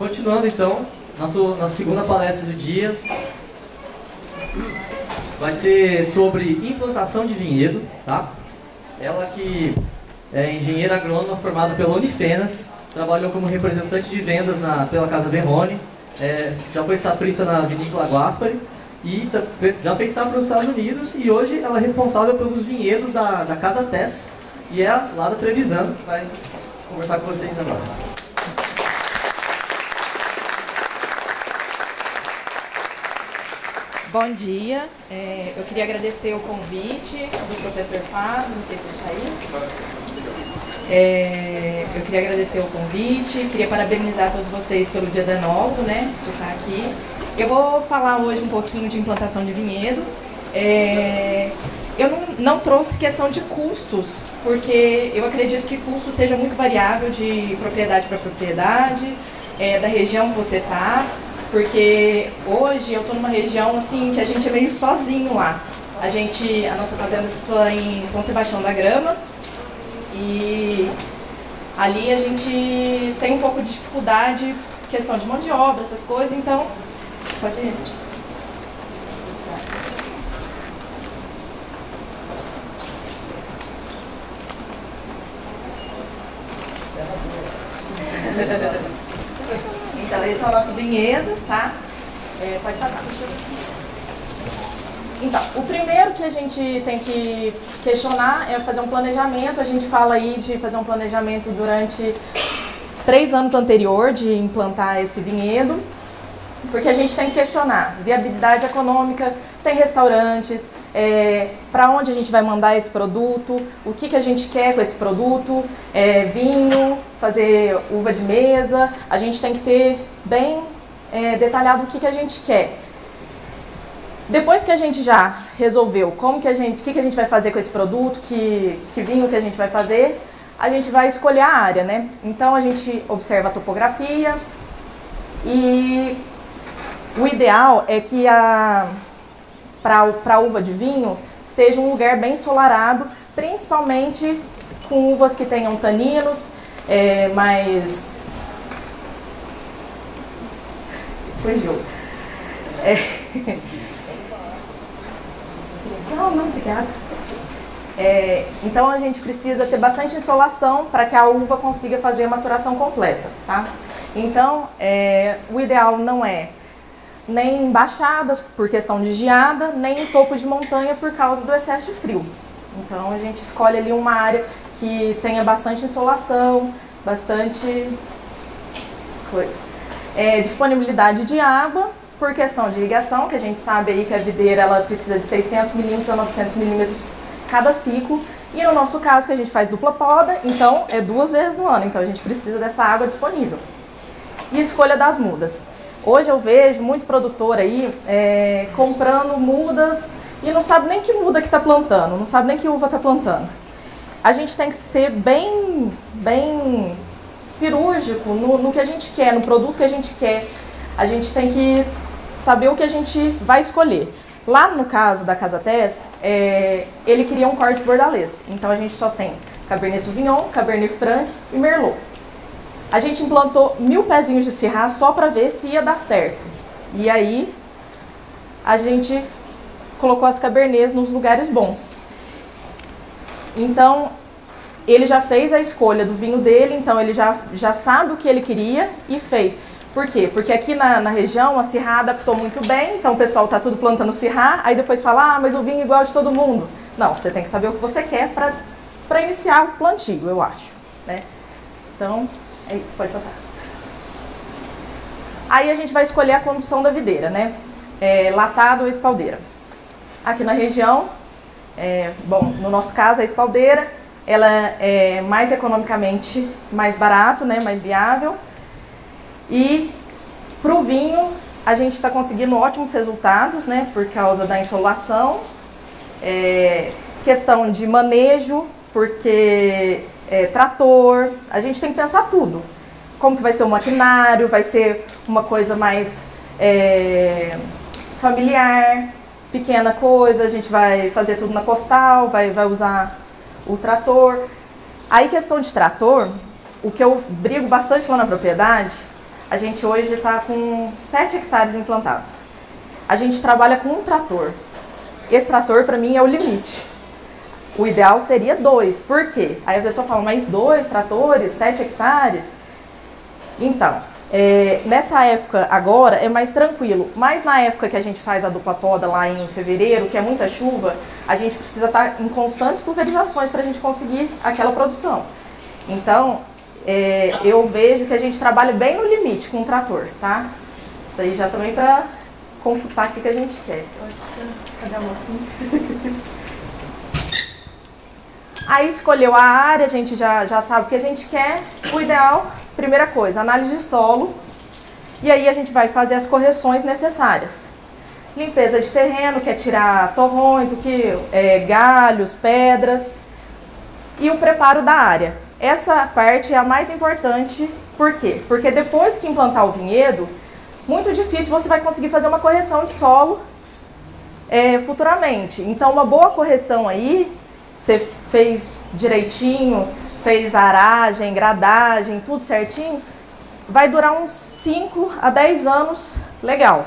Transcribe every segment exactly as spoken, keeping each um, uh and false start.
Continuando então, nosso, nossa segunda palestra do dia vai ser sobre implantação de vinhedo, tá? Ela que é engenheira agrônoma formada pela Unifenas, trabalhou como representante de vendas na, pela Casa Verrone, é, já foi safrista na Vinícola Guaspari e já fez safra nos Estados Unidos, e hoje ela é responsável pelos vinhedos da, da Casa Tess e é lá da Trevisano, que vai conversar com vocês agora. Bom dia, é, eu queria agradecer o convite do professor Fábio, não sei se ele está aí. É, eu queria agradecer o convite, queria parabenizar todos vocês pelo Dia da Novo, né, de estar aqui. Eu vou falar hoje um pouquinho de implantação de vinhedo. É, eu não, não trouxe questão de custos, porque eu acredito que custo seja muito variável de propriedade para propriedade, é, da região que você está. Porque hoje eu estou numa região assim que a gente é meio sozinho lá. A gente, a nossa fazenda está em São Sebastião da Grama e ali a gente tem um pouco de dificuldade, questão de mão de obra, essas coisas, então pode ir. Então, esse é o nosso vinhedo, tá? É, pode passar. Então, o primeiro que a gente tem que questionar é fazer um planejamento. A gente fala aí de fazer um planejamento durante três anos anterior de implantar esse vinhedo, porque a gente tem que questionar viabilidade econômica, tem restaurantes, é, para onde a gente vai mandar esse produto, o que, que a gente quer com esse produto, é, vinho, fazer uva de mesa. A gente tem que ter bem é, detalhado o que, que a gente quer. Depois que a gente já resolveu como que a gente, o que, que a gente vai fazer com esse produto, que, que vinho que a gente vai fazer, a gente vai escolher a área, né? Então a gente observa a topografia e o ideal é que a para a uva de vinho seja um lugar bem ensolarado, principalmente com uvas que tenham taninos, é, mais... Fugiu. É... Não, não, obrigada. É, então a gente precisa ter bastante insolação para que a uva consiga fazer a maturação completa, tá? Então, é, o ideal não é nem em baixadas, por questão de geada, nem em topo de montanha, por causa do excesso de frio. Então, a gente escolhe ali uma área que tenha bastante insolação, bastante coisa. É, disponibilidade de água, por questão de irrigação, que a gente sabe aí que a videira ela precisa de seiscentos milímetros a novecentos milímetros cada ciclo. E no nosso caso, que a gente faz dupla poda, então é duas vezes no ano. Então, a gente precisa dessa água disponível. E escolha das mudas. Hoje eu vejo muito produtor aí é, comprando mudas e não sabe nem que muda que está plantando, não sabe nem que uva está plantando. A gente tem que ser bem, bem cirúrgico no, no que a gente quer, no produto que a gente quer. A gente tem que saber o que a gente vai escolher. Lá no caso da Casa Tess, é, ele queria um corte bordalês. Então a gente só tem Cabernet Sauvignon, Cabernet Franc e Merlot. A gente implantou mil pezinhos de Syrah só para ver se ia dar certo. E aí, a gente colocou as Cabernets nos lugares bons. Então, ele já fez a escolha do vinho dele, então ele já, já sabe o que ele queria e fez. Por quê? Porque aqui na, na região, a Syrah adaptou muito bem, então o pessoal tá tudo plantando Syrah, aí depois fala, ah, mas o vinho é igual de todo mundo. Não, você tem que saber o que você quer para para iniciar o plantio, eu acho, né? Então... É isso, pode passar. Aí a gente vai escolher a condução da videira, né? É, latada ou espaldeira. Aqui na região, é, bom, no nosso caso a espaldeira, ela é mais economicamente mais barato, né? Mais viável. E para o vinho, a gente está conseguindo ótimos resultados, né? Por causa da insolação, é, questão de manejo, porque... É, trator, a gente tem que pensar tudo. Como que vai ser o maquinário, vai ser uma coisa mais é, familiar, pequena coisa, a gente vai fazer tudo na costal, vai, vai usar o trator. Aí questão de trator, o que eu brigo bastante lá na propriedade, A gente hoje está com sete hectares implantados. A gente trabalha com um trator. Esse trator, para mim, é o limite. O ideal seria dois. Por quê? Aí a pessoa fala, mas dois tratores, sete hectares? Então, é, nessa época agora é mais tranquilo. Mas na época que a gente faz a dupla poda lá em fevereiro, que é muita chuva, a gente precisa estar em constantes pulverizações para a gente conseguir aquela produção. Então, é, eu vejo que a gente trabalha bem no limite com o trator, tá? Isso aí já também para computar aqui o que a gente quer. Cadê a mocinha? Aí escolheu a área, a gente já, já sabe o que a gente quer. O ideal, primeira coisa, análise de solo. E aí a gente vai fazer as correções necessárias. Limpeza de terreno, que é tirar torrões, o que, é, galhos, pedras. E o preparo da área. Essa parte é a mais importante. Por quê? Porque depois que implantar o vinhedo, muito difícil você vai conseguir fazer uma correção de solo é, futuramente. Então, uma boa correção aí, você fez direitinho, fez aragem, gradagem, tudo certinho, vai durar uns cinco a dez anos legal.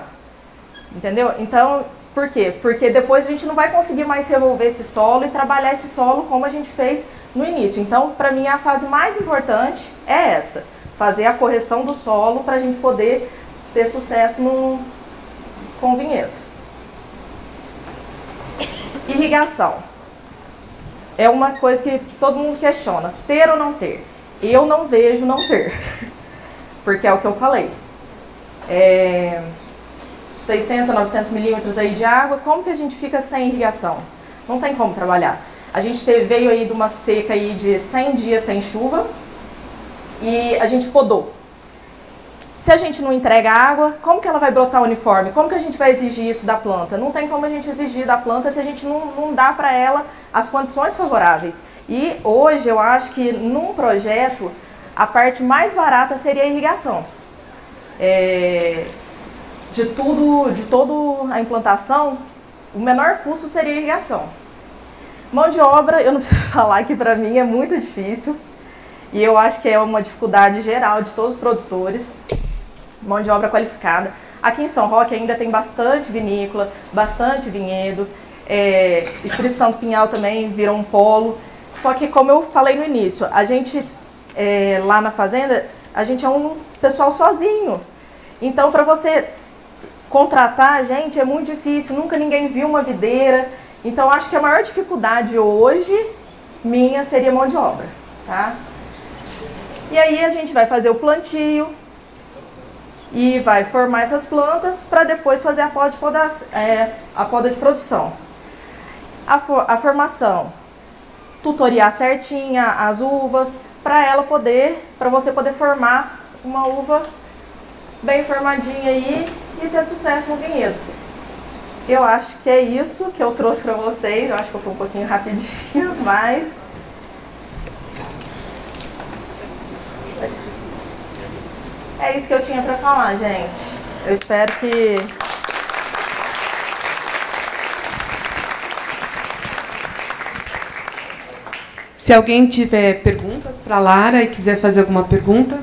Entendeu? Então, por quê? Porque depois a gente não vai conseguir mais revolver esse solo e trabalhar esse solo como a gente fez no início. Então, para mim, a fase mais importante é essa. Fazer a correção do solo para a gente poder ter sucesso no, com o vinhedo. Irrigação. É uma coisa que todo mundo questiona. Ter ou não ter? Eu não vejo não ter. Porque é o que eu falei. É... seiscentos a novecentos milímetros aí de água, como que a gente fica sem irrigação? Não tem como trabalhar. A gente teve, veio aí de uma seca aí de cem dias sem chuva e a gente podou. Se a gente não entrega água, como que ela vai brotar uniforme? Como que a gente vai exigir isso da planta? Não tem como a gente exigir da planta se a gente não, não dá para ela as condições favoráveis. E hoje eu acho que num projeto a parte mais barata seria a irrigação. É... De, tudo, de toda a implantação, o menor custo seria a irrigação. Mão de obra, eu não preciso falar que para mim é muito difícil. E eu acho que é uma dificuldade geral de todos os produtores. Mão de obra qualificada. Aqui em São Roque ainda tem bastante vinícola, bastante vinhedo. É, Espírito Santo Pinhal também virou um polo. Só que, como eu falei no início, a gente é, lá na fazenda, a gente é um pessoal sozinho. Então, para você contratar a gente é muito difícil, nunca ninguém viu uma videira. Então, acho que a maior dificuldade hoje minha seria mão de obra, tá? E aí a gente vai fazer o plantio e vai formar essas plantas para depois fazer a poda de, poda, é, a poda de produção. A, for, a formação, tutoriar certinha as uvas para ela poder, para você poder formar uma uva bem formadinha aí e ter sucesso no vinhedo. Eu acho que é isso que eu trouxe para vocês. Eu acho que eu fui um pouquinho rapidinho, mas... é isso que eu tinha para falar, gente. Eu espero que... Se alguém tiver perguntas para a Lara e quiser fazer alguma pergunta...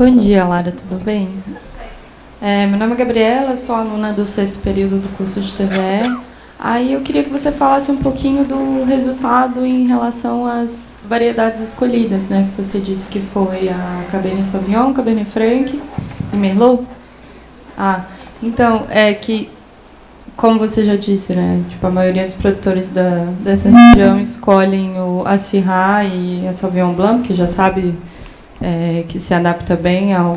Bom dia, Lara, tudo bem? É, meu nome é Gabriela, sou aluna do sexto período do curso de T V E. Aí eu queria que você falasse um pouquinho do resultado em relação às variedades escolhidas, né? Que você disse que foi a Cabernet Sauvignon, Cabernet Franc e Merlot. Ah, então, é que, como você já disse, né? Tipo, a maioria dos produtores da, dessa região escolhem o a Syrah e a Sauvignon Blanc, que já sabe... É, que se adapta bem ao,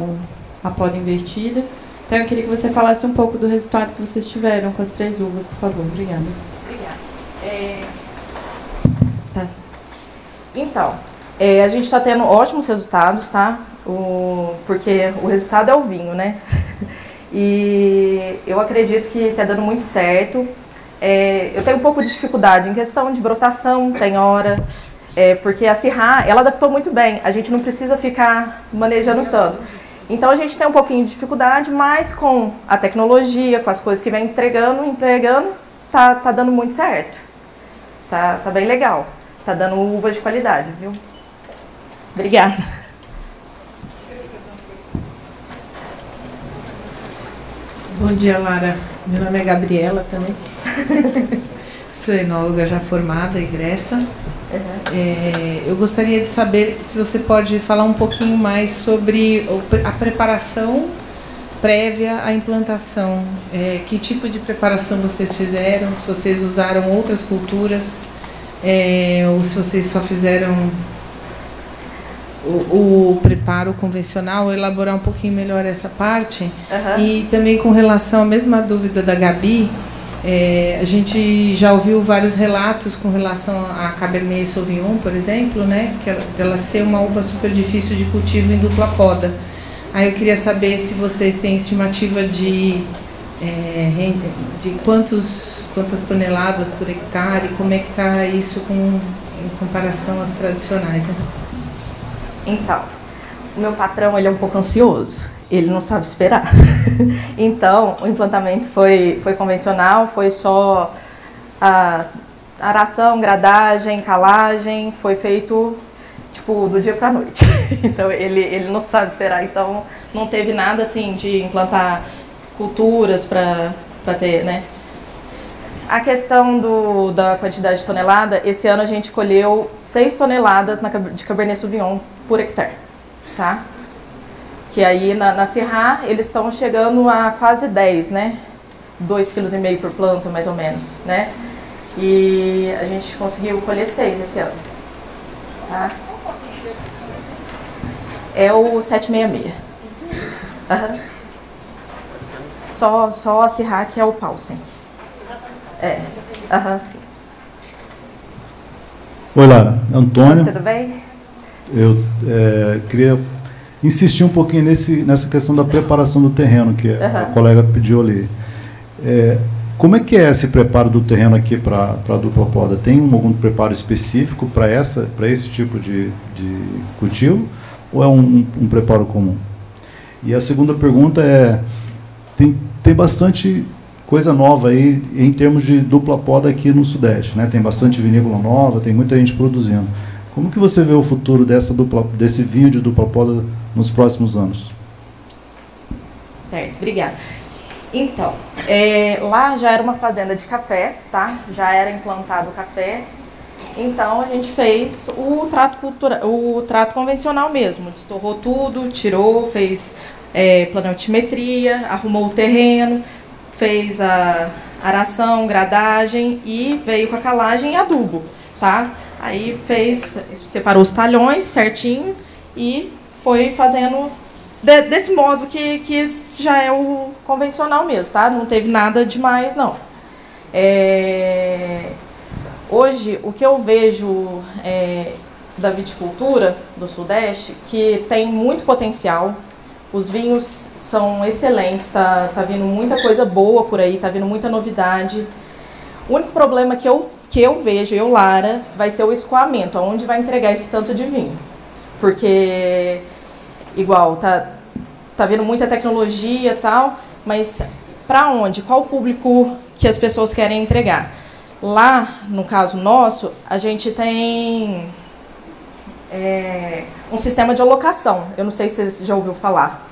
à poda invertida. Então, eu queria que você falasse um pouco do resultado que vocês tiveram com as três uvas, por favor. Obrigada. Obrigada. É... Tá. Então, é, a gente está tendo ótimos resultados, tá? o, porque o resultado é o vinho, né? E eu acredito que está dando muito certo. É, eu tenho um pouco de dificuldade em questão de brotação, tem hora, é, porque a Syrah, ela adaptou muito bem, a gente não precisa ficar manejando tanto. Então a gente tem um pouquinho de dificuldade, mas com a tecnologia, com as coisas que vem entregando, empregando, tá, tá dando muito certo. Tá, tá bem legal, tá dando uva de qualidade, viu? Obrigada. Bom dia, Lara. Meu nome é Gabriela também. Sou enóloga já formada, egressa. Uhum. É, eu gostaria de saber se você pode falar um pouquinho mais sobre a preparação prévia à implantação. É, que tipo de preparação vocês fizeram? Se vocês usaram outras culturas? É, ou se vocês só fizeram O, o preparo convencional? Elaborar um pouquinho melhor essa parte. Uhum. E também com relação à mesma dúvida da Gabi, é, a gente já ouviu vários relatos com relação a Cabernet Sauvignon, por exemplo, né, que ela, ela ser uma uva super difícil de cultivo em dupla poda. Aí eu queria saber se vocês têm estimativa de, é, de quantos, quantas toneladas por hectare, como é que está isso com, em comparação às tradicionais, né? Então, o meu patrão, ele é um pouco ansioso, ele não sabe esperar. Então, o implantamento foi, foi convencional, foi só a aração, gradagem, calagem, foi feito, tipo, do dia pra noite. Então, ele, ele não sabe esperar, então não teve nada, assim, de implantar culturas pra, pra ter, né? A questão do, da quantidade de tonelada, esse ano a gente colheu seis toneladas na, de Cabernet Sauvignon por hectare, tá? Que aí na, na Syrah eles estão chegando a quase dez, né? dois vírgula cinco quilos por planta, mais ou menos, né? E a gente conseguiu colher seis esse ano, tá? É o sete seis seis. Uhum. Só, só a Syrah que é o Paulsen. É, aham, sim. Oi, Lara, Antônio. Tudo bem? Eu é, queria insistir um pouquinho nesse, nessa questão da preparação do terreno, que uhum. a colega pediu ali. É, como é que é esse preparo do terreno aqui para a dupla poda? Tem algum preparo específico para esse tipo de, de cultivo? Ou é um, um preparo comum? E a segunda pergunta é, tem, tem bastante coisa nova aí em termos de dupla poda aqui no Sudeste, né? Tem bastante vinícola nova, tem muita gente produzindo. Como que você vê o futuro dessa dupla, desse vinho de dupla poda nos próximos anos? Certo, obrigada. Então, é, lá já era uma fazenda de café, tá? Já era implantado o café. Então a gente fez o trato cultura, o trato convencional mesmo. Destorrou tudo, tirou, fez é, planaltimetria, arrumou o terreno, fez a aração, gradagem e veio com a calagem e adubo, tá? Aí fez, separou os talhões certinho e foi fazendo de, desse modo que, que já é o convencional mesmo, tá? Não teve nada demais, não. É, hoje, o que eu vejo é, da viticultura do Sudeste, que tem muito potencial. Os vinhos são excelentes, tá, tá vindo muita coisa boa por aí, tá vindo muita novidade. O único problema que eu, que eu vejo, eu, Lara, vai ser o escoamento, aonde vai entregar esse tanto de vinho. Porque, igual, tá, tá vindo muita tecnologia e tal, mas pra onde? Qual o público que as pessoas querem entregar? Lá, no caso nosso, a gente tem... É, um sistema de alocação, eu não sei se você já ouviu falar.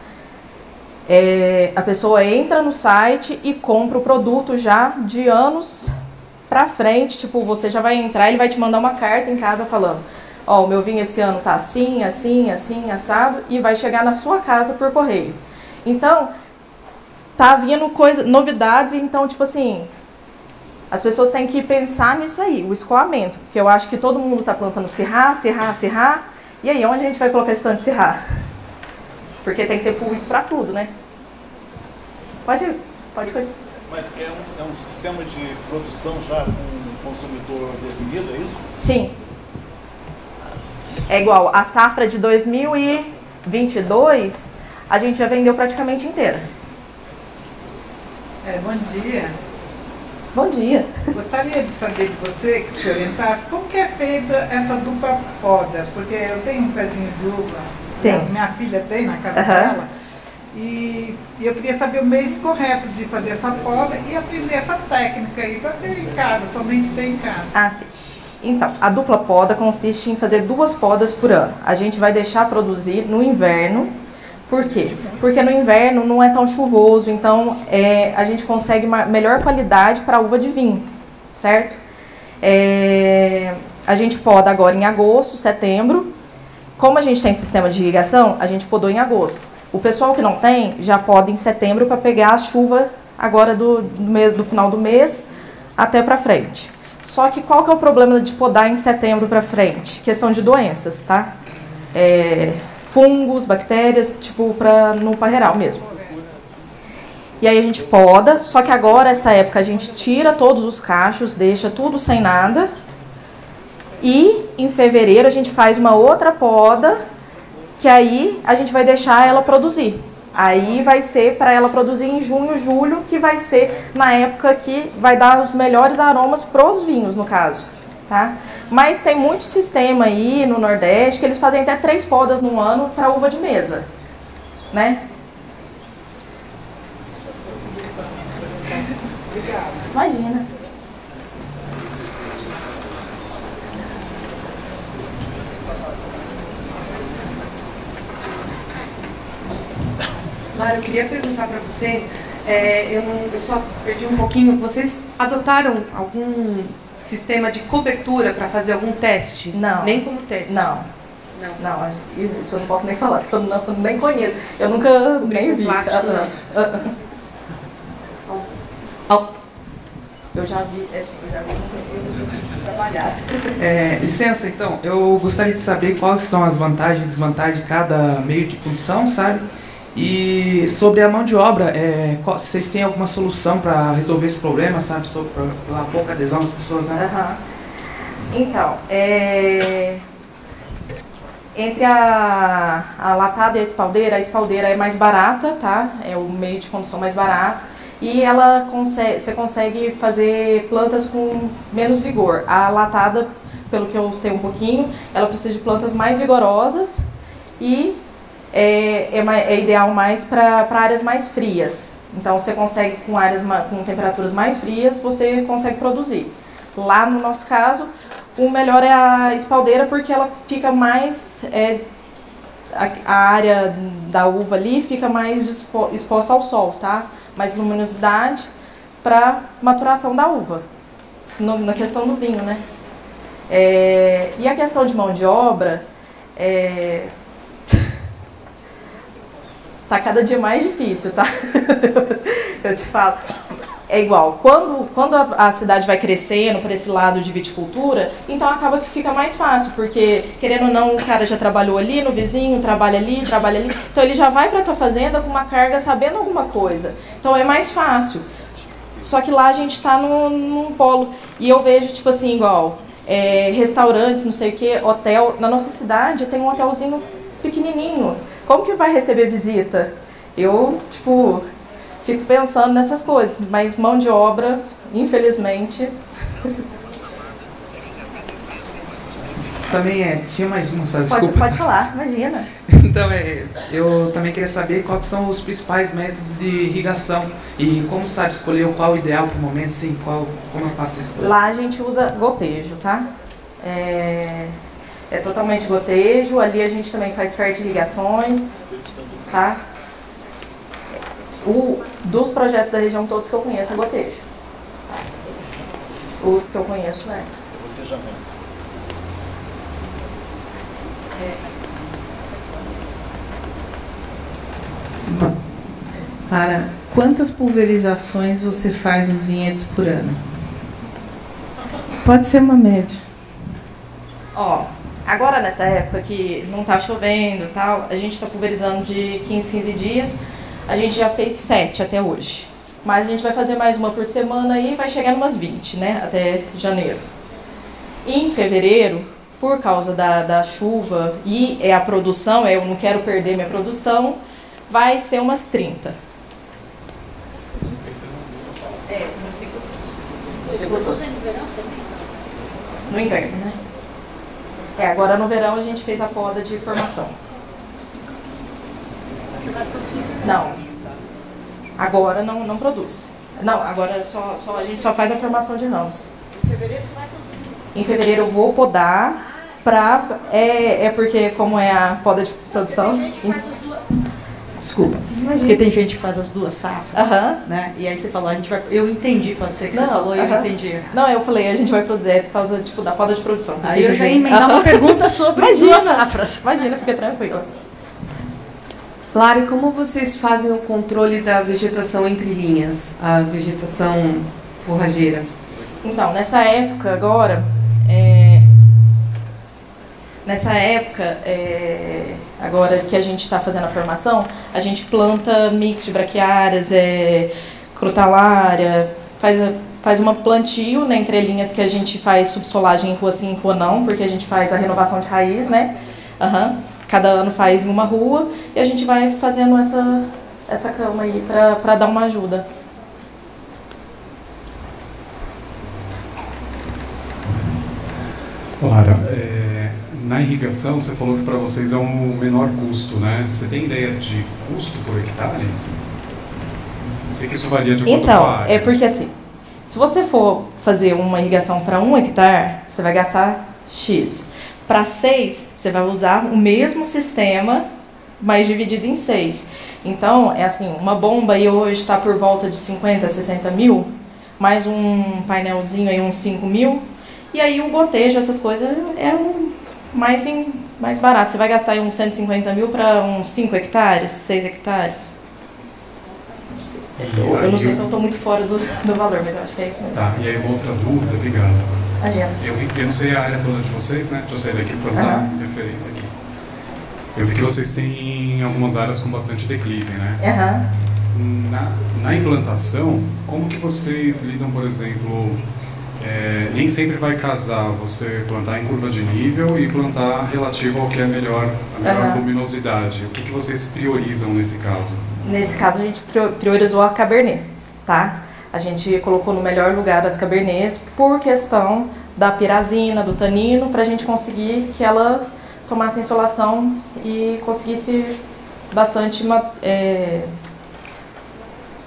É, a pessoa entra no site e compra o produto já de anos pra frente, tipo, você já vai entrar, ele vai te mandar uma carta em casa falando, ó, o meu vinho esse ano tá assim, assim, assim, assado, e vai chegar na sua casa por correio. Então, tá vindo coisa, novidades, então, tipo assim... As pessoas têm que pensar nisso aí, o escoamento, porque eu acho que todo mundo está plantando Syrah, Syrah, Syrah, e aí onde a gente vai colocar esse tanto de Syrah? Porque tem que ter público para tudo, né? Pode ir, pode ir. Mas é um, é um sistema de produção já com um consumidor definido, é isso? Sim. É igual, a safra de dois mil e vinte e dois, a gente já vendeu praticamente inteira. É, bom dia. Bom dia. Gostaria de saber de você, que se orientasse, como que é feita essa dupla poda? Porque eu tenho um pezinho de uva, Sim. minha filha tem na casa uhum. dela, e, e eu queria saber o mês correto de fazer essa poda e aprender essa técnica aí para ter em casa, somente ter em casa. Ah, sim. Então, a dupla poda consiste em fazer duas podas por ano. A gente vai deixar produzir no inverno. Por quê? Porque no inverno não é tão chuvoso, então é, a gente consegue uma melhor qualidade para a uva de vinho, certo? É, a gente poda agora em agosto, setembro. Como a gente tem sistema de irrigação, a gente podou em agosto. O pessoal que não tem, já poda em setembro para pegar a chuva agora do, do, mês, do final do mês até para frente. Só que qual que é o problema de podar em setembro para frente? Questão de doenças, tá? É... fungos, bactérias, tipo pra, no parreiral mesmo. E aí a gente poda, só que agora, essa época, a gente tira todos os cachos, deixa tudo sem nada. E em fevereiro a gente faz uma outra poda, que aí a gente vai deixar ela produzir. Aí vai ser para ela produzir em junho, julho, que vai ser na época que vai dar os melhores aromas pros vinhos, no caso. Tá? Mas tem muito sistema aí no Nordeste que eles fazem até três podas no ano para uva de mesa, né? Imagina. Lara, eu queria perguntar para você, é, eu, não, eu só perdi um pouquinho, vocês adotaram algum sistema de cobertura para fazer algum teste? Não. Nem como teste? Não. Não, não, isso eu não posso nem falar, porque eu não, nem conheço. Eu nunca nem vi. Plástico, ah, não. Ah, eu já vi, é sim, eu já vi, eu trabalhar. É, licença, então, eu gostaria de saber quais são as vantagens e desvantagens de cada meio de produção, sabe? E sobre a mão de obra, é, qual, vocês têm alguma solução para resolver esse problema, sabe, sobre a pouca adesão das pessoas, né? Uhum. Então, é, entre a, a latada e a espaldeira, a espaldeira é mais barata, tá? É o meio de condução mais barato e ela consegue, você consegue fazer plantas com menos vigor. A latada, pelo que eu sei um pouquinho, ela precisa de plantas mais vigorosas e É, é, é ideal mais para áreas mais frias. Então você consegue com áreas com temperaturas mais frias, você consegue produzir. Lá no nosso caso, o melhor é a espaldeira porque ela fica mais é, a, a área da uva ali fica mais expo, exposta ao sol, tá? Mais luminosidade para maturação da uva. No, na questão do vinho, né? É, e a questão de mão de obra é, tá cada dia mais difícil, tá? Eu te falo. É igual, quando, quando a, a cidade vai crescendo para esse lado de viticultura, então acaba que fica mais fácil, porque querendo ou não, o cara já trabalhou ali no vizinho, trabalha ali, trabalha ali. Então ele já vai para a tua fazenda com uma carga sabendo alguma coisa. Então é mais fácil. Só que lá a gente tá num, num polo. E eu vejo, tipo assim, igual, é, restaurantes, não sei o que, hotel. Na nossa cidade tem um hotelzinho pequenininho. Como que vai receber visita? Eu, tipo, fico pensando nessas coisas, mas mão de obra, infelizmente. Também é, tinha mais uma, sabe? Desculpa. Pode, pode falar, imagina. Então, é, eu também queria saber quais são os principais métodos de irrigação e como sabe escolher qual o ideal para o momento, sim, qual, como eu faço isso? Lá a gente usa gotejo, tá? É... É totalmente gotejo, ali a gente também faz fertirrigações, tá? O, dos projetos da região todos que eu conheço é gotejo. Os que eu conheço é. Gotejamento. Para, quantas pulverizações você faz nos vinhedos por ano? Pode ser uma média. Ó. Agora, nessa época que não está chovendo e tal, a gente está pulverizando de quinze, quinze dias. A gente já fez sete até hoje. Mas a gente vai fazer mais uma por semana e vai chegar em umas vinte, né? Até janeiro. E em fevereiro, por causa da, da chuva e é a produção, eu não quero perder minha produção, vai ser umas trinta. É, no segundo. No segundo todo. No inverno, né? É, agora no verão a gente fez a poda de formação. Não. Agora não, não produz. Não, agora só, só, a gente só faz a formação de nãos. Em fevereiro você vai produzir? Em fevereiro eu vou podar pra... É, é porque como é a poda de produção... Não, tem gente que faz as duas... Desculpa. Imagina. Porque tem gente que faz as duas safras, uh-huh. né? E aí você fala, a gente vai... Eu entendi, pode ser que não, você falou e uh-huh. eu entendi. Não, eu falei, a gente vai produzir é por causa tipo, da poda de produção. Aí eu já ia emendar uma pergunta sobre as duas safras. Imagina, fica tranquila. Lara, como vocês fazem o controle da vegetação entre linhas, a vegetação forrageira? Então, nessa época agora, é... nessa época é... agora que a gente está fazendo a formação, a gente planta mix de braquiárias, é... crotalária, faz, a... faz uma plantio, né, entre linhas que a gente faz subsolagem em rua sim, em rua não, porque a gente faz a renovação de raiz, né? Uhum. Cada ano faz em uma rua e a gente vai fazendo essa, essa cama aí para dar uma ajuda. Lara, é, na irrigação você falou que para vocês é um menor custo, né? Você tem ideia de custo por hectare? Não sei que isso varia de acordo com a área. Então, é porque assim, se você for fazer uma irrigação para um hectare, você vai gastar X. Para seis, você vai usar o mesmo sistema, mas dividido em seis. Então, é assim, uma bomba aí hoje está por volta de cinquenta, sessenta mil, mais um painelzinho aí uns cinco mil, e aí o gotejo, essas coisas, é o mais, em, mais barato. Você vai gastar aí uns cento e cinquenta mil para uns cinco hectares, seis hectares. Eu, eu não sei se eu estou muito fora do, do valor, mas eu acho que é isso mesmo. Tá, e aí outra dúvida, obrigado. Eu, vi, eu não sei a área toda de vocês, né? Deixa eu sair daqui por causa uhum. da interferência aqui. Eu vi que vocês têm algumas áreas com bastante declive, né? Uhum. Na, na implantação, como que vocês lidam, por exemplo, é, nem sempre vai casar você plantar em curva de nível e plantar relativo ao que é melhor, a melhor uhum. luminosidade. O que, que vocês priorizam nesse caso? Nesse caso a gente priorizou a Cabernet, tá? A gente colocou no melhor lugar as Cabernets por questão da pirazina, do tanino, para a gente conseguir que ela tomasse insolação e conseguisse bastante é,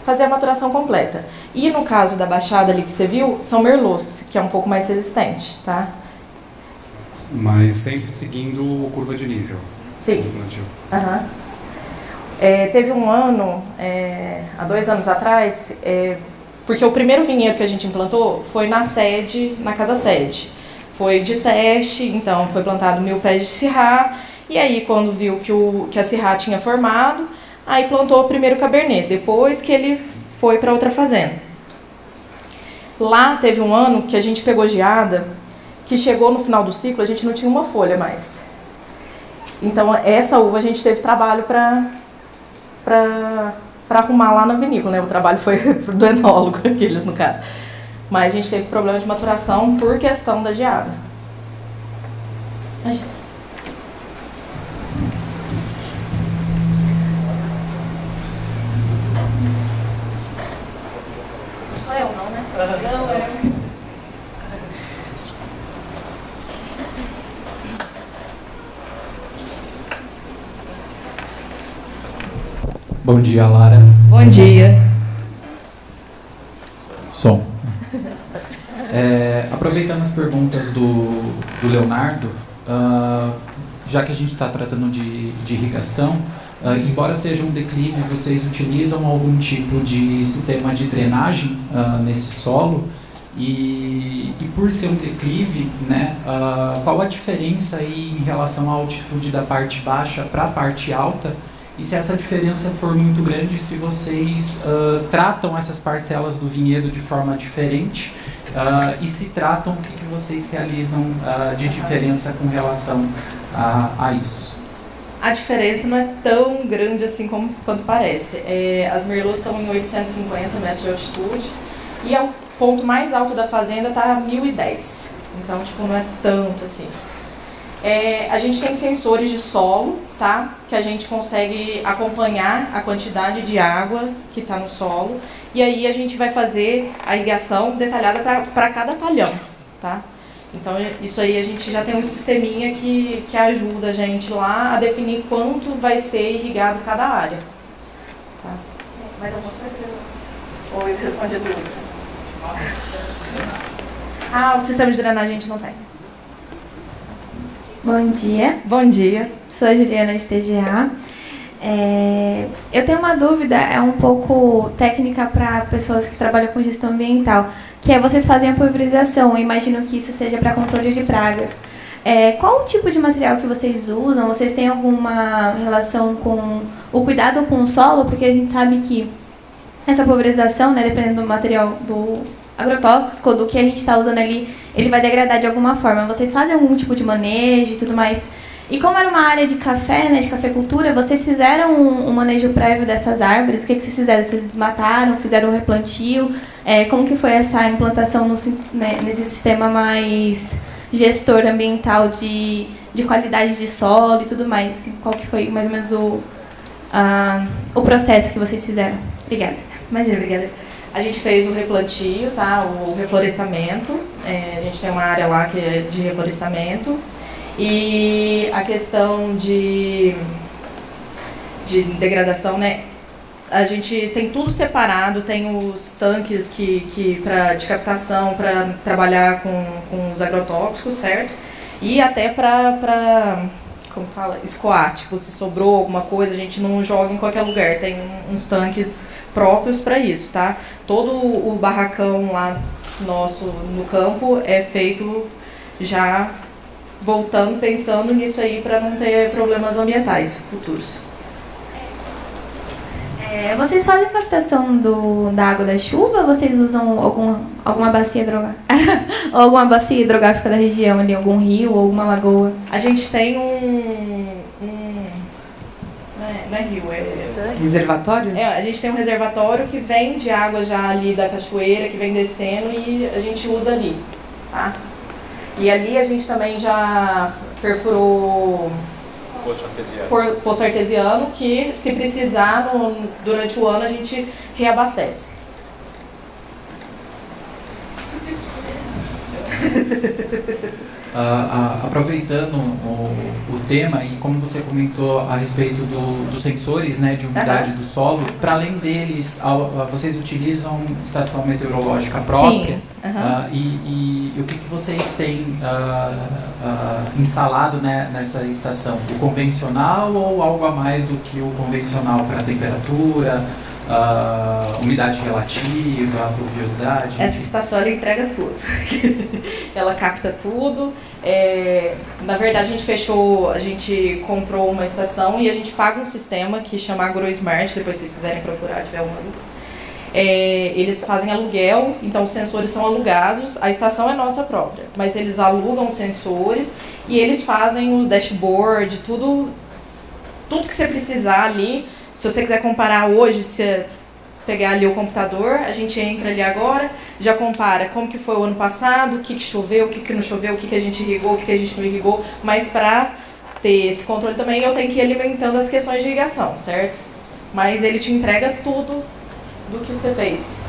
fazer a maturação completa. E no caso da baixada ali que você viu, são Merlots, que é um pouco mais resistente, tá? Mas sempre seguindo a curva de nível. Sim. Aham. É, teve um ano, é, há dois anos atrás... É, porque o primeiro vinhedo que a gente implantou foi na sede, na casa sede. Foi de teste, então foi plantado mil pés de Syrah. E aí quando viu que, o, que a Syrah tinha formado, aí plantou o primeiro Cabernet, depois que ele foi para outra fazenda. Lá teve um ano que a gente pegou geada, que chegou no final do ciclo, a gente não tinha uma folha mais. Então essa uva a gente teve trabalho para... para para arrumar lá na vinícola, né? O trabalho foi do enólogo, aqueles no caso. Mas a gente teve problema de maturação por questão da geada. Só eu não, né? Não, é. Bom dia, Lara. Bom dia. Som. É, aproveitando as perguntas do, do Leonardo, uh, já que a gente está tratando de, de irrigação, uh, embora seja um declive, vocês utilizam algum tipo de sistema de drenagem uh, nesse solo? E, e por ser um declive, né, uh, qual a diferença aí em relação à altitude da parte baixa para a parte alta? E se essa diferença for muito grande, se vocês uh, tratam essas parcelas do vinhedo de forma diferente uh, e se tratam, o que, que vocês realizam uh, de diferença com relação a, a isso? A diferença não é tão grande assim como quanto parece. É, as Merlots estão em oitocentos e cinquenta metros de altitude e o ponto mais alto da fazenda está a mil e dez. Então, tipo, não é tanto assim. É, a gente tem sensores de solo, tá? Que a gente consegue acompanhar a quantidade de água que está no solo. E aí a gente vai fazer a irrigação detalhada para cada talhão, tá? Então isso aí a gente já tem um sisteminha que, que ajuda a gente lá a definir quanto vai ser irrigado cada área. Tá? Mais alguma coisa? Ou eu respondi tudo? Ah, o sistema de drenagem a gente não tem. Bom dia. Bom dia. Sou a Juliana de T G A. É, eu tenho uma dúvida, é um pouco técnica para pessoas que trabalham com gestão ambiental, que é vocês fazem a pulverização, eu imagino que isso seja para controle de pragas. É, qual o tipo de material que vocês usam? Vocês têm alguma relação com o cuidado com o solo? Porque a gente sabe que essa pulverização, né, dependendo do material do agrotóxico, do que a gente está usando ali, ele vai degradar de alguma forma. Vocês fazem algum tipo de manejo e tudo mais? E como era uma área de café, né, de cafeicultura, vocês fizeram um, um manejo prévio dessas árvores? O que, que vocês fizeram? Vocês desmataram? Fizeram um replantio? É, como que foi essa implantação no, né, nesse sistema mais gestor ambiental de, de qualidade de solo e tudo mais? Qual que foi mais ou menos o, a, o processo que vocês fizeram? Obrigada. Imagina, obrigada. A gente fez o replantio, tá? O reflorestamento. É, a gente tem uma área lá que é de reflorestamento. E a questão de, de degradação, né? A gente tem tudo separado, tem os tanques que, que pra, de captação para trabalhar com, com os agrotóxicos, certo? E até para, como fala, escoar, tipo, se sobrou alguma coisa, a gente não joga em qualquer lugar, tem uns tanques próprios para isso, tá? Todo o barracão lá nosso no campo é feito já... voltando, pensando nisso aí para não ter problemas ambientais futuros. É, vocês fazem captação do, da água da chuva? Vocês usam algum, alguma bacia hidrográfica ou alguma bacia hidrográfica da região ali, algum rio ou alguma lagoa? A gente tem um, um não, é, não é rio, é reservatório. É, a gente tem um reservatório que vem de água já ali da cachoeira, que vem descendo e a gente usa ali, tá? E ali a gente também já perfurou poço artesiano, poço artesiano que, se precisar, no, durante o ano a gente reabastece. Ah, ah, aproveitando o, o tema e como você comentou a respeito do, dos sensores, né, de umidade, uhum, do solo, para além deles, ao, vocês utilizam estação meteorológica própria? Sim. Uhum. Ah, e, e, e o que, que vocês têm ah, ah, instalado, né, nessa estação? O convencional ou algo a mais do que o convencional para temperatura, Uh, umidade relativa, pluviosidade? Essa estação ela entrega tudo, ela capta tudo. É, na verdade a gente fechou, a gente comprou uma estação e a gente paga um sistema que chama AgroSmart, depois se vocês quiserem procurar, tiver uma dúvida. É, eles fazem aluguel, então os sensores são alugados, a estação é nossa própria, mas eles alugam os sensores e eles fazem os dashboard, tudo, tudo que você precisar ali. Se você quiser comparar hoje, se pegar ali o computador, a gente entra ali agora, já compara como que foi o ano passado, o que, que choveu, o que, que não choveu, o que, que a gente irrigou, o que, que a gente não irrigou. Mas para ter esse controle também, eu tenho que ir alimentando as questões de irrigação, certo? Mas ele te entrega tudo do que você fez.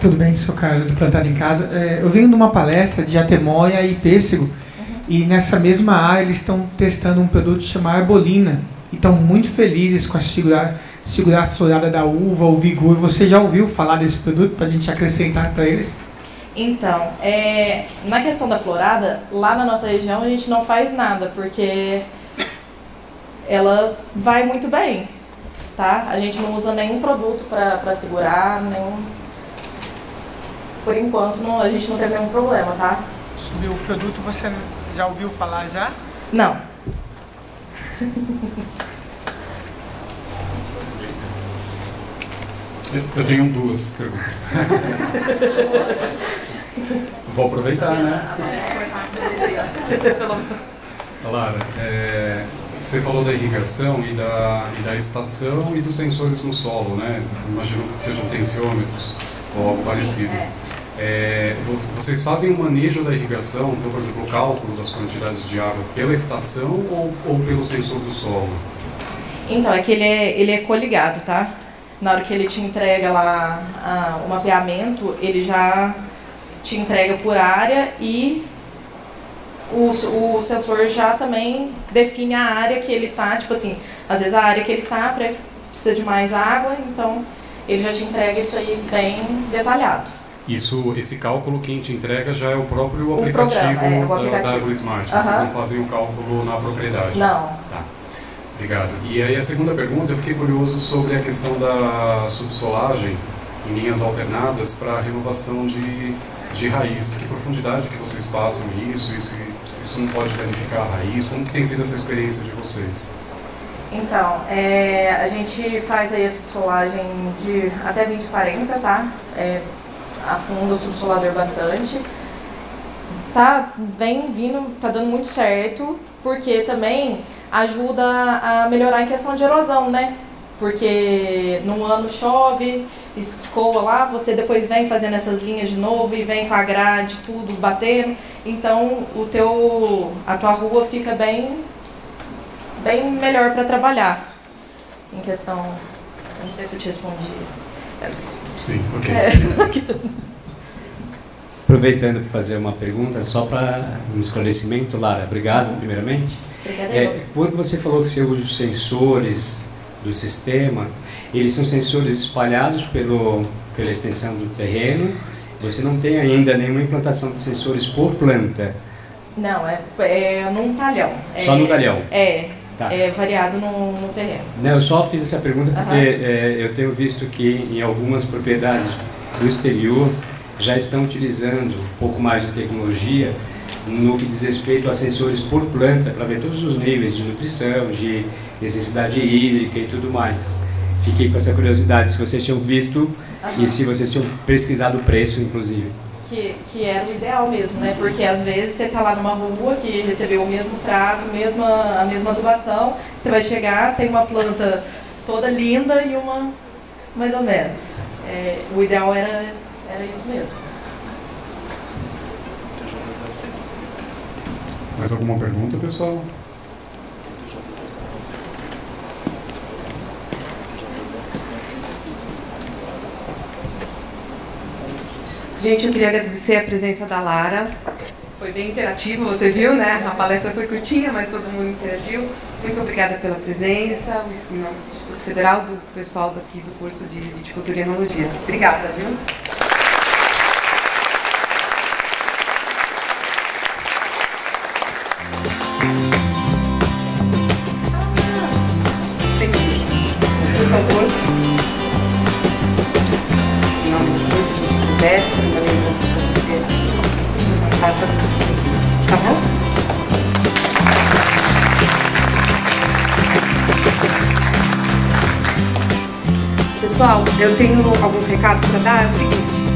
Tudo bem, sou Carlos do Plantado em Casa. É, eu venho de uma palestra de jatemoia e pêssego, uhum, e nessa mesma área eles estão testando um produto chamado arbolina e estão muito felizes com a segurar, segurar a florada da uva, o vigor. Você já ouviu falar desse produto para a gente acrescentar para eles? Então, é, na questão da florada, lá na nossa região a gente não faz nada porque ela vai muito bem, tá? A gente não usa nenhum produto para segurar, nenhum... Por enquanto, não, a gente não teve nenhum problema, tá? Sobre o produto, você já ouviu falar já? Não. Eu tenho duas perguntas. Vou aproveitar, né? Olá, é, Você falou da irrigação e da, e da estação e dos sensores no solo, né? Imagino que sejam tensiômetros ou algo parecido. É. É, vocês fazem o manejo da irrigação, então, por exemplo, o cálculo das quantidades de água pela estação ou, ou pelo sensor do solo? Então, é que ele é, ele é coligado, tá? Na hora que ele te entrega lá a, o mapeamento, ele já te entrega por área e o, o sensor já também define a área que ele tá, tipo assim, às vezes a área que ele tá precisa de mais água, então ele já te entrega isso aí bem detalhado. Isso, esse cálculo quem te entrega já é o próprio aplicativo, o programa, é, o aplicativo. Da, da AgroSmart, uhum. Vocês não fazem o cálculo na propriedade? Não. Tá. Obrigado. E aí a segunda pergunta, eu fiquei curioso sobre a questão da subsolagem em linhas alternadas para renovação de, de raiz. Que profundidade que vocês passam isso? E se, se isso não pode danificar a raiz? Como que tem sido essa experiência de vocês? Então, é, a gente faz aí a subsolagem de até vinte, quarenta, tá? É, afunda o subsolador bastante. Tá, vem vindo, tá dando muito certo, porque também ajuda a melhorar em questão de erosão, né? Porque num ano chove, escoa lá, você depois vem fazendo essas linhas de novo e vem com a grade, tudo batendo. Então o teu, a tua rua fica bem, bem melhor para trabalhar. Em questão... Não sei se eu te respondi. É, sim, ok. É. Aproveitando para fazer uma pergunta, só para um esclarecimento, Lara. Obrigado, primeiramente. É, quando você falou que você usa os sensores do sistema, eles são sensores espalhados pelo, pela extensão do terreno, você não tem ainda nenhuma implantação de sensores por planta? Não, é, é num talhão. É, só no talhão? É, tá. É variado no, no terreno. Não, eu só fiz essa pergunta porque uhum. é, eu tenho visto que em algumas propriedades do exterior já estão utilizando um pouco mais de tecnologia no que diz respeito a sensores por planta para ver todos os níveis de nutrição, de necessidade hídrica e tudo mais. Fiquei com essa curiosidade, se vocês tinham visto uhum. e se vocês tinham pesquisado o preço, inclusive. Que, que era o ideal mesmo, né? Porque às vezes você está lá numa rua que recebeu o mesmo trato, mesma, a mesma adubação, você vai chegar, tem uma planta toda linda e uma mais ou menos. É, o ideal era... Era isso mesmo. Mais alguma pergunta, pessoal? Gente, eu queria agradecer a presença da Lara. Foi bem interativo, você viu, né? A palestra foi curtinha, mas todo mundo interagiu. Muito obrigada pela presença, o Instituto Federal, do pessoal daqui do curso de Viticultura e Enologia. Obrigada, viu? Pessoal, eu tenho alguns recados para dar, é o seguinte.